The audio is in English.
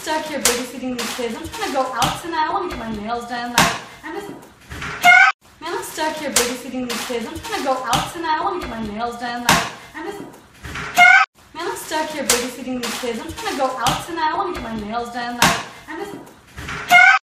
stuck here babysitting these kids. I'm trying to go out tonight. I want to get my nails done. Like, I'm stuck here babysitting these kids. I'm trying to go out tonight. I want to get my nails done. Like, I'm stuck here babysitting these kids. I'm trying to go out tonight. I want to get my nails done. Like,